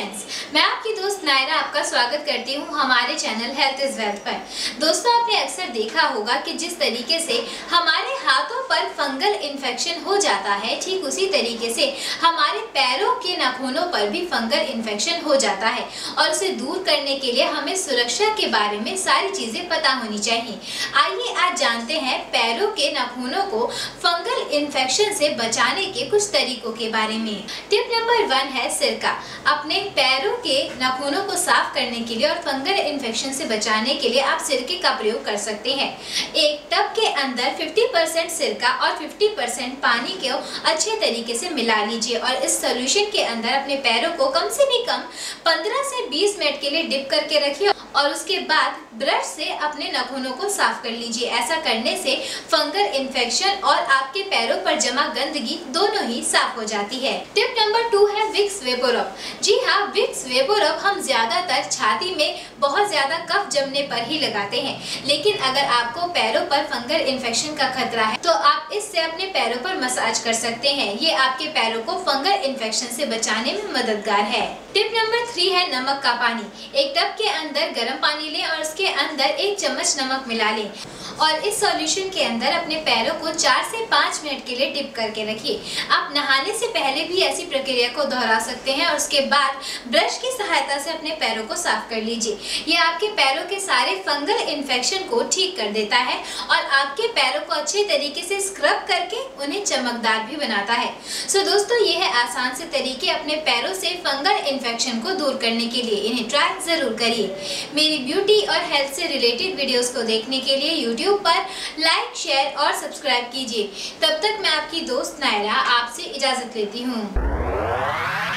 Friends, मैं आपकी दोस्त नायरा आपका स्वागत करती हूँ हमारे चैनल हेल्थ इज वेल्थ पर। दोस्तों, आपने अक्सर देखा होगा कि जिस तरीके से हमारे हाथों पर फंगल इन्फेक्शन हो जाता है, ठीक उसी तरीके से हमारे पैरों के नाखूनों पर भी फंगल इन्फेक्शन हो जाता है और उसे दूर करने के लिए हमें सुरक्षा के बारे में सारी चीज़ें पता होनी चाहिए। आइए आज जानते हैं पैरों के नाखूनों को फंगल इन्फेक्शन से बचाने के कुछ तरीकों के बारे में। टिप नंबर 1 है सिरका। अपने पैरों के नाखूनों को साफ करने के लिए और फंगल इन्फेक्शन से बचाने के लिए आप सिरके का प्रयोग कर सकते हैं। एक टब के अंदर 50% सिरका और 50% पानी को अच्छे तरीके से मिला लीजिए और इस सॉल्यूशन के अंदर अपने पैरों को कम से भी कम 15 से 20 मिनट के लिए डिप करके रखिए और उसके बाद ब्रश से अपने नाखूनों को साफ कर लीजिए। ऐसा करने से फंगल इन्फेक्शन और आपके पैरों पर जमा गंदगी दोनों ही साफ हो जाती है। टिप नंबर 2 है विक्स वेबोरब। जी हाँ, विक्स वेबोरब हम ज्यादातर छाती में बहुत ज्यादा कफ जमने पर ही लगाते हैं, लेकिन अगर आपको पैरों पर फंगल इन्फेक्शन का खतरा है तो आप इससे अपने पैरों पर मसाज कर सकते हैं। ये आपके पैरों को फंगल इन्फेक्शन से बचाने में मददगार है। टिप नंबर 3 है नमक का पानी। एक टब के अंदर गर्म पानी लें और उसके अंदर 1 चम्मच नमक मिला लें और इस सॉल्यूशन के अंदर अपने पैरों को 4 से 5 मिनट के लिए डिप करके रखिए। आप नहाने से पहले भी ऐसी प्रक्रिया को दोहरा सकते हैं और उसके बाद ब्रश की सहायता से अपने पैरों को साफ कर लीजिए। यह आपके पैरों के सारे फंगल इन्फेक्शन को ठीक कर देता है और आपके पैरों को अच्छे तरीके से स्क्रब करके उन्हें चमकदार भी बनाता है। सो दोस्तों, ये है आसान से तरीके अपने पैरों से फंगल इन्फेक्शन को दूर करने के लिए। इन्हें ट्राई जरूर करिए। मेरी ब्यूटी और हेल्थ से रिलेटेड वीडियोस को देखने के लिए यूट्यूब पर लाइक, शेयर और सब्सक्राइब कीजिए। तब तक मैं आपकी दोस्त नायरा आपसे इजाज़त लेती हूँ।